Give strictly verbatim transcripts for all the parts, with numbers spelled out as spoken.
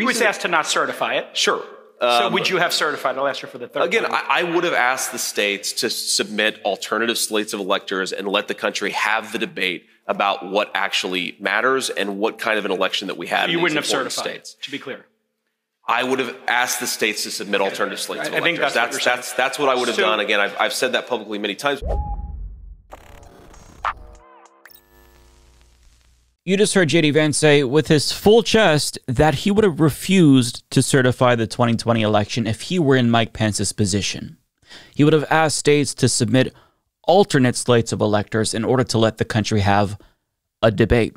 He was asked to not certify it. Sure. Um, so would you have certified? I'll ask you for the third Again, I, I would have asked the states to submit alternative slates of electors and let the country have the debate about what actually matters and what kind of an election that we had. So you wouldn't have certified states. It, to be clear. I would have asked the states to submit alternative slates of electors. I think that's that's, what that's, that's what I would have so, done. Again, I've, I've said that publicly many times. You just heard J D. Vance say with his full chest that he would have refused to certify the twenty twenty election if he were in Mike Pence's position. He would have asked states to submit alternate slates of electors in order to let the country have a debate.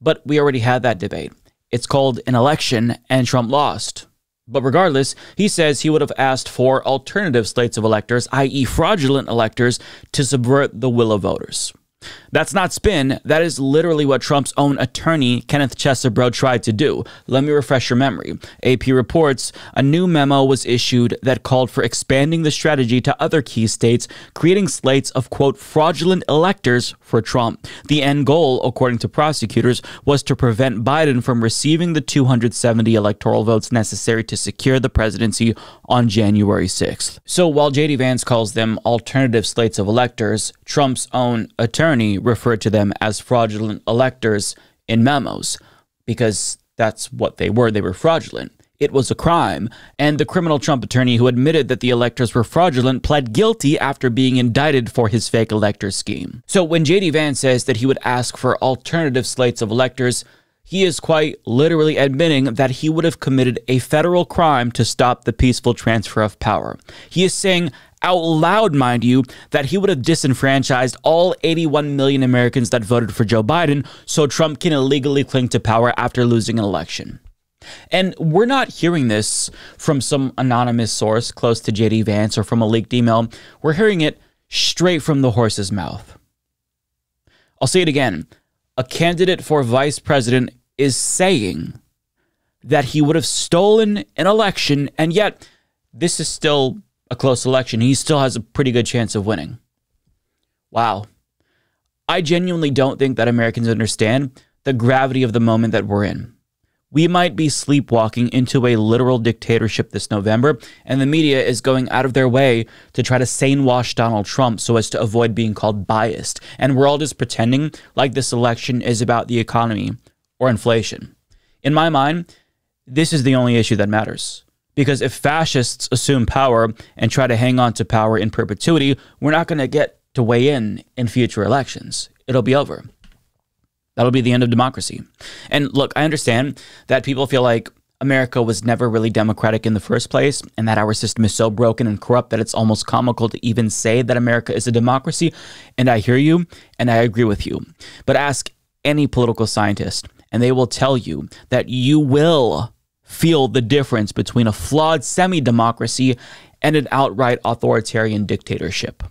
But we already had that debate. It's called an election, and Trump lost. But regardless, he says he would have asked for alternative slates of electors, that is fraudulent electors, to subvert the will of voters. That's not spin. That is literally what Trump's own attorney, Kenneth Chesebro, tried to do. Let me refresh your memory. A P reports a new memo was issued that called for expanding the strategy to other key states, creating slates of, quote, fraudulent electors for Trump. The end goal, according to prosecutors, was to prevent Biden from receiving the two hundred seventy electoral votes necessary to secure the presidency on January sixth. So while J D. Vance calls them alternative slates of electors, Trump's own attorney referred to them as fraudulent electors in memos, because that's what they were. They were fraudulent. It was a crime. And the criminal Trump attorney who admitted that the electors were fraudulent pled guilty after being indicted for his fake elector scheme. So when J D. Vance says that he would ask for alternative slates of electors, he is quite literally admitting that he would have committed a federal crime to stop the peaceful transfer of power. He is saying out loud, mind you, that he would have disenfranchised all eighty-one million Americans that voted for Joe Biden so Trump can illegally cling to power after losing an election. And we're not hearing this from some anonymous source close to J D. Vance or from a leaked email. We're hearing it straight from the horse's mouth. I'll say it again. A candidate for vice president is saying that he would have stolen an election, and yet this is still a close election. He still has a pretty good chance of winning. Wow. I genuinely don't think that Americans understand the gravity of the moment that we're in. We might be sleepwalking into a literal dictatorship this November, and the media is going out of their way to try to sane-wash Donald Trump so as to avoid being called biased. And we're all just pretending like this election is about the economy or inflation. In my mind, this is the only issue that matters. Because if fascists assume power and try to hang on to power in perpetuity, we're not going to get to weigh in in future elections. It'll be over. That'll be the end of democracy. And look, I understand that people feel like America was never really democratic in the first place and that our system is so broken and corrupt that it's almost comical to even say that America is a democracy. And I hear you and I agree with you. But ask any political scientist and they will tell you that you will feel the difference between a flawed semi-democracy and an outright authoritarian dictatorship.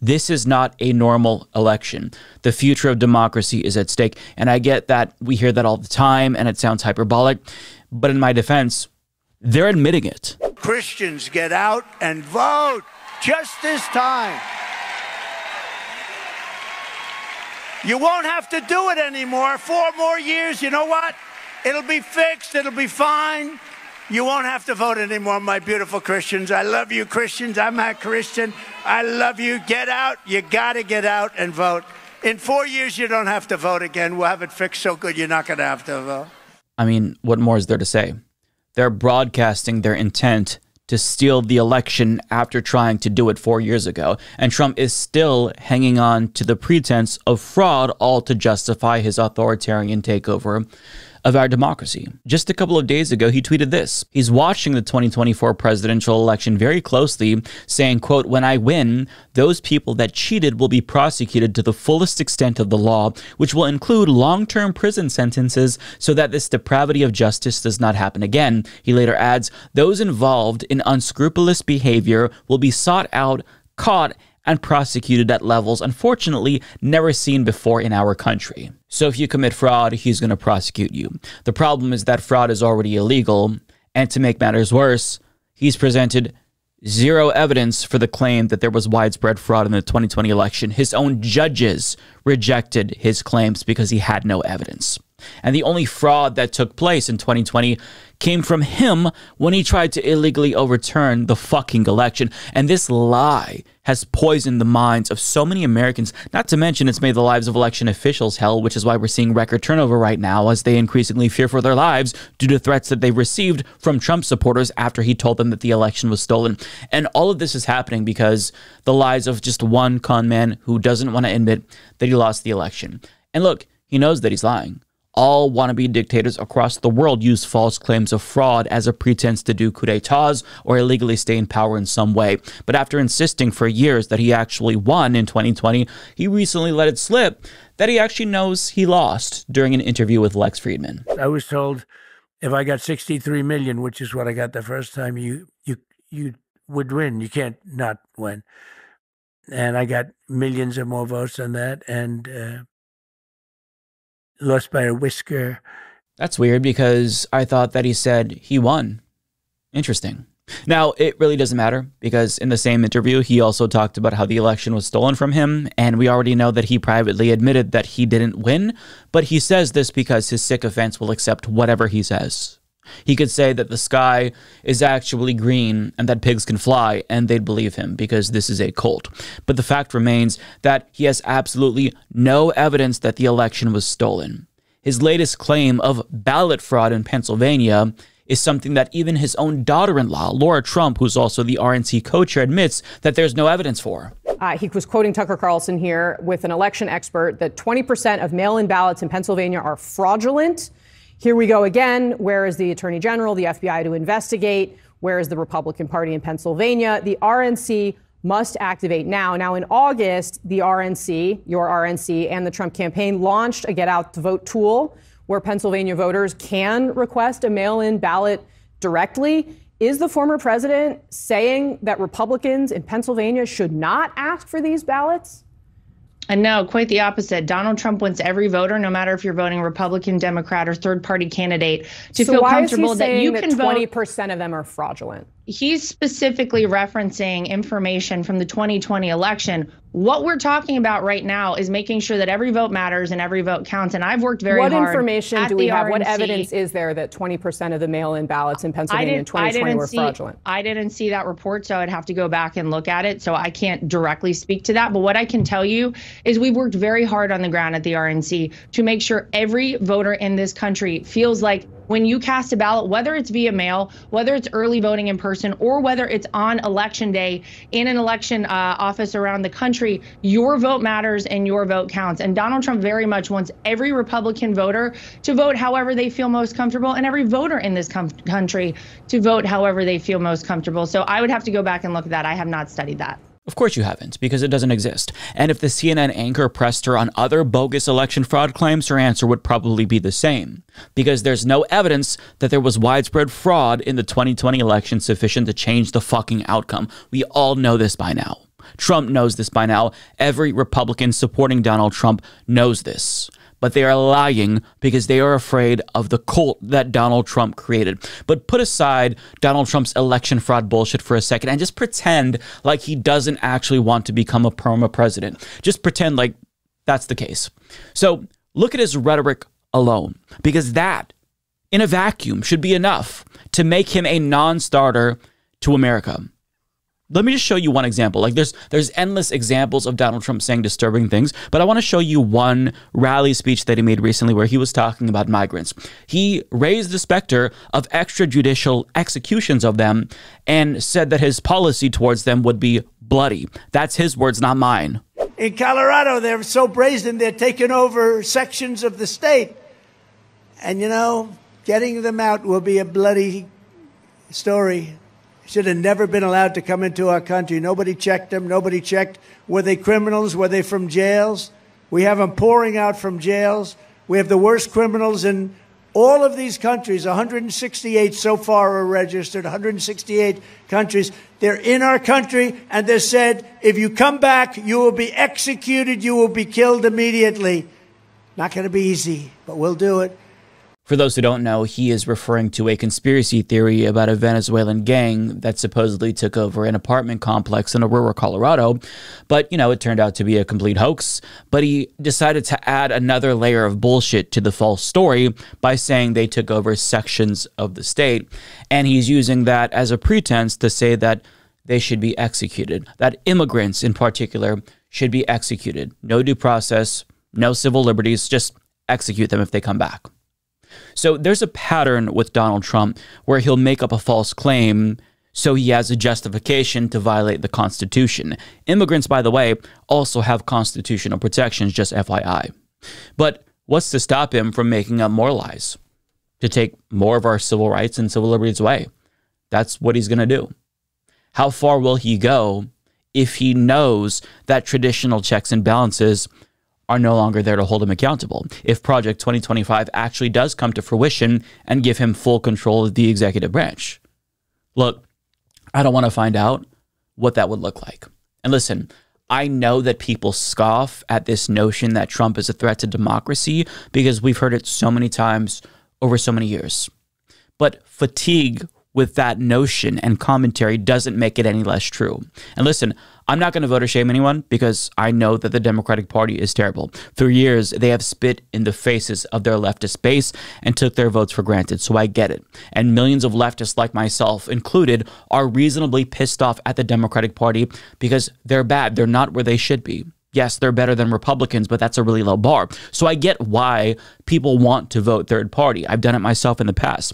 This is not a normal election. The future of democracy is at stake. And I get that we hear that all the time and it sounds hyperbolic, but in my defense, they're admitting it. Christians, get out and vote just this time. You won't have to do it anymore. Four more years, you know what? It'll be fixed. It'll be fine. You won't have to vote anymore, my beautiful Christians. I love you, Christians. I'm a Christian. I love you. Get out. You got to get out and vote. In four years, you don't have to vote again. We'll have it fixed so good you're not going to have to vote. I mean, what more is there to say? They're broadcasting their intent to steal the election after trying to do it four years ago. And Trump is still hanging on to the pretense of fraud, all to justify his authoritarian takeover of our democracy. Just a couple of days ago, he tweeted this. He's watching the twenty twenty-four presidential election very closely, saying, quote, when I win, those people that cheated will be prosecuted to the fullest extent of the law, which will include long-term prison sentences so that this depravity of justice does not happen again. He later adds, those involved in unscrupulous behavior will be sought out, caught, and prosecuted at levels, unfortunately, never seen before in our country. So if you commit fraud, he's going to prosecute you. The problem is that fraud is already illegal, and to make matters worse, he's presented zero evidence for the claim that there was widespread fraud in the twenty twenty election. His own judges rejected his claims because he had no evidence. And the only fraud that took place in twenty twenty came from him when he tried to illegally overturn the fucking election. And this lie has poisoned the minds of so many Americans, not to mention it's made the lives of election officials hell, which is why we're seeing record turnover right now as they increasingly fear for their lives due to threats that they received from Trump supporters after he told them that the election was stolen. And all of this is happening because the lies of just one con man who doesn't want to admit that he lost the election. And look, he knows that he's lying. All wannabe dictators across the world use false claims of fraud as a pretense to do coup d'etats or illegally stay in power in some way. But after insisting for years that he actually won in twenty twenty, he recently let it slip that he actually knows he lost during an interview with Lex Friedman. I was told if I got sixty-three million, which is what I got the first time, you you you would win. You can't not win. And I got millions of more votes than that. And uh, lost by a whisker. That's weird because I thought that he said he won. Interesting. Now, it really doesn't matter because in the same interview, he also talked about how the election was stolen from him. And we already know that he privately admitted that he didn't win. But he says this because his sycophants will accept whatever he says. He could say that the sky is actually green and that pigs can fly and they'd believe him because this is a cult. But the fact remains that he has absolutely no evidence that the election was stolen. His latest claim of ballot fraud in Pennsylvania is something that even his own daughter-in-law, Laura Trump, who's also the R N C co-chair, admits that there's no evidence for. Uh, he was quoting Tucker Carlson here with an election expert that twenty percent of mail-in ballots in Pennsylvania are fraudulent. Here we go again. Where is the attorney general, the F B I to investigate? Where is the Republican Party in Pennsylvania? The R N C must activate now. Now, in August, the R N C, your R N C, and the Trump campaign launched a Get Out to Vote tool where Pennsylvania voters can request a mail-in ballot directly. Is the former president saying that Republicans in Pennsylvania should not ask for these ballots? And no, quite the opposite. Donald Trump wants every voter, no matter if you're voting Republican, Democrat, or third-party candidate, to feel comfortable that you can vote. twenty percent of them are fraudulent. He's specifically referencing information from the twenty twenty election. What we're talking about right now is making sure that every vote matters and every vote counts. And I've worked very hard. What information do we have? What evidence is there that twenty percent of the mail-in ballots in Pennsylvania in twenty twenty were fraudulent? I didn't see that report, so I'd have to go back and look at it. So I can't directly speak to that. But what I can tell you is we've worked very hard on the ground at the R N C to make sure every voter in this country feels like when you cast a ballot, whether it's via mail, whether it's early voting in person, or whether it's on election day in an election uh, office around the country, your vote matters and your vote counts. And Donald Trump very much wants every Republican voter to vote however they feel most comfortable and every voter in this country to vote however they feel most comfortable. So I would have to go back and look at that. I have not studied that. Of course you haven't, because it doesn't exist. And if the C N N anchor pressed her on other bogus election fraud claims, her answer would probably be the same, because there's no evidence that there was widespread fraud in the twenty twenty election sufficient to change the fucking outcome. We all know this by now. Trump knows this by now. Every Republican supporting Donald Trump knows this. But they are lying because they are afraid of the cult that Donald Trump created. But put aside Donald Trump's election fraud bullshit for a second and just pretend like he doesn't actually want to become a perma president. Just pretend like that's the case. So look at his rhetoric alone, because that in a vacuum should be enough to make him a non-starter to America. Let me just show you one example. Like there's there's endless examples of Donald Trump saying disturbing things, but I want to show you one rally speech that he made recently where he was talking about migrants. He raised the specter of extrajudicial executions of them and said that his policy towards them would be bloody. That's his words, not mine. In Colorado, they're so brazen, they're taking over sections of the state. And, you know, getting them out will be a bloody story. Should have never been allowed to come into our country. Nobody checked them. Nobody checked. Were they criminals? Were they from jails? We have them pouring out from jails. We have the worst criminals in all of these countries. one hundred sixty-eight so far are registered, one hundred sixty-eight countries. They're in our country, and they said, if you come back, you will be executed. You will be killed immediately. Not going to be easy, but we'll do it. For those who don't know, he is referring to a conspiracy theory about a Venezuelan gang that supposedly took over an apartment complex in Aurora, Colorado. But, you know, it turned out to be a complete hoax. But he decided to add another layer of bullshit to the false story by saying they took over sections of the state. And he's using that as a pretense to say that they should be executed, that immigrants in particular should be executed. No due process, no civil liberties, just execute them if they come back. So there's a pattern with Donald Trump where he'll make up a false claim so he has a justification to violate the Constitution. Immigrants, by the way, also have constitutional protections, just F Y I. But what's to stop him from making up more lies, to take more of our civil rights and civil liberties away? That's what he's going to do. How far will he go if he knows that traditional checks and balances are no longer there to hold him accountable, if Project twenty twenty-five actually does come to fruition and give him full control of the executive branch? Look, I don't want to find out what that would look like. And listen, I know that people scoff at this notion that Trump is a threat to democracy because we've heard it so many times over so many years. But fatigue with that notion and commentary doesn't make it any less true. And listen, I'm not going to voter shame anyone because I know that the Democratic Party is terrible. Through years, they have spit in the faces of their leftist base and took their votes for granted, so I get it. And millions of leftists like myself included are reasonably pissed off at the Democratic Party because they're bad. They're not where they should be. Yes, they're better than Republicans, but that's a really low bar. So I get why people want to vote third party. I've done it myself in the past.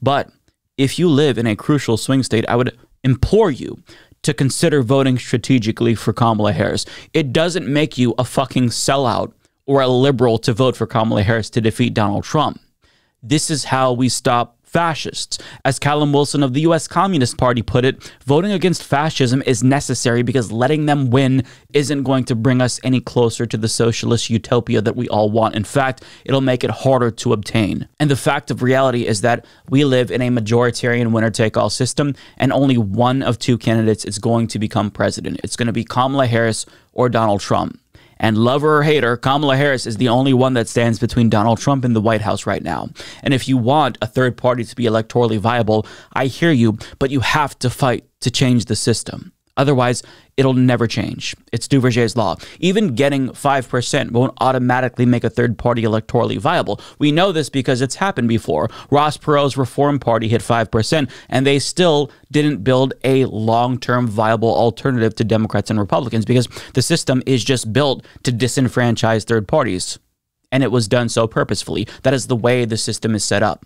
But if you live in a crucial swing state, I would implore you to consider voting strategically for Kamala Harris. It doesn't make you a fucking sellout or a liberal to vote for Kamala Harris to defeat Donald Trump. This is how we stop fascists. As Callum Wilson of the U S Communist Party put it, voting against fascism is necessary because letting them win isn't going to bring us any closer to the socialist utopia that we all want. In fact, it'll make it harder to obtain. And the fact of reality is that we live in a majoritarian winner-take-all system, and only one of two candidates is going to become president. It's going to be Kamala Harris or Donald Trump. And lover or hater, Kamala Harris is the only one that stands between Donald Trump and the White House right now. And if you want a third party to be electorally viable, I hear you, but you have to fight to change the system. Otherwise, it'll never change. It's Duverger's law. Even getting five percent won't automatically make a third party electorally viable. We know this because it's happened before. Ross Perot's Reform Party hit five percent, and they still didn't build a long-term viable alternative to Democrats and Republicans because the system is just built to disenfranchise third parties, and it was done so purposefully. That is the way the system is set up.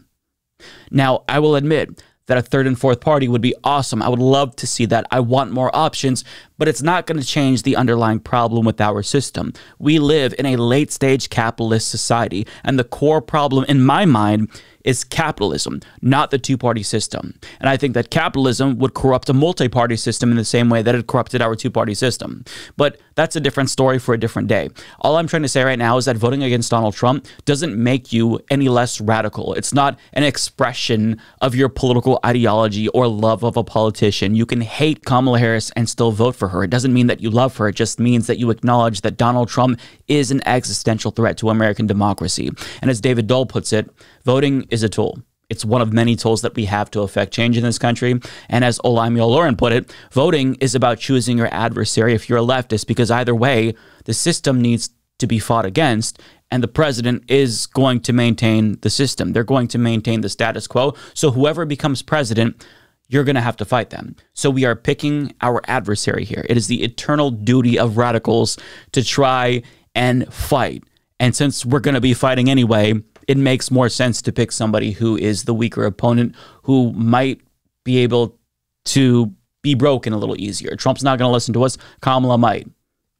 Now, I will admit that a third and fourth party would be awesome. I would love to see that. I want more options, but it's not going to change the underlying problem with our system. We live in a late stage capitalist society, and the core problem in my mind is capitalism, not the two-party system. And I think that capitalism would corrupt a multi-party system in the same way that it corrupted our two-party system. But that's a different story for a different day. All I'm trying to say right now is that voting against Donald Trump doesn't make you any less radical. It's not an expression of your political ideology or love of a politician. You can hate Kamala Harris and still vote for her. It doesn't mean that you love her. It just means that you acknowledge that Donald Trump is an existential threat to American democracy. And as David Dole puts it, voting is a tool. It's one of many tools that we have to affect change in this country. And as Olaimio Lauren put it, voting is about choosing your adversary if you're a leftist, because either way, the system needs to be fought against, and the president is going to maintain the system. They're going to maintain the status quo. So whoever becomes president, you're going to have to fight them. So we are picking our adversary here. It is the eternal duty of radicals to try and fight. And since we're going to be fighting anyway, it makes more sense to pick somebody who is the weaker opponent, who might be able to be broken a little easier. Trump's not going to listen to us. Kamala might.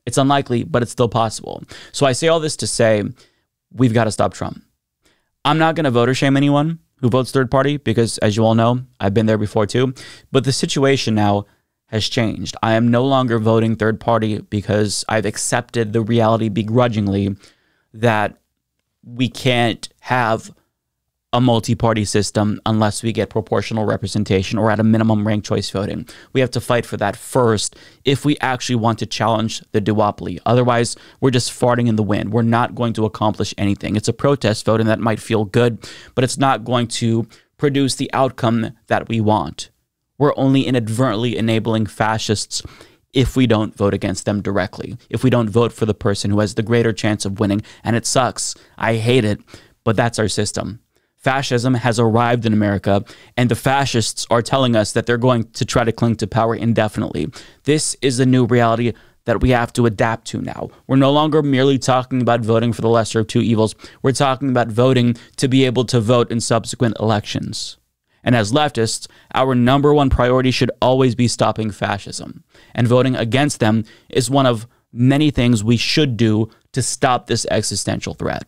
It's unlikely, but it's still possible. So I say all this to say, we've got to stop Trump. I'm not going to voter shame anyone who votes third party because, as you all know, I've been there before too. But the situation now has changed. I am no longer voting third party because I've accepted the reality begrudgingly that we can't have a multi-party system unless we get proportional representation or at a minimum ranked choice voting. We have to fight for that first if we actually want to challenge the duopoly. Otherwise, we're just farting in the wind. We're not going to accomplish anything. It's a protest vote, and that might feel good, but it's not going to produce the outcome that we want. We're only inadvertently enabling fascists if we don't vote against them directly, if we don't vote for the person who has the greater chance of winning. And it sucks. I hate it, but that's our system. Fascism has arrived in America, and the fascists are telling us that they're going to try to cling to power indefinitely. This is the new reality that we have to adapt to now. We're no longer merely talking about voting for the lesser of two evils. We're talking about voting to be able to vote in subsequent elections. And as leftists, our number one priority should always be stopping fascism. And voting against them is one of many things we should do to stop this existential threat.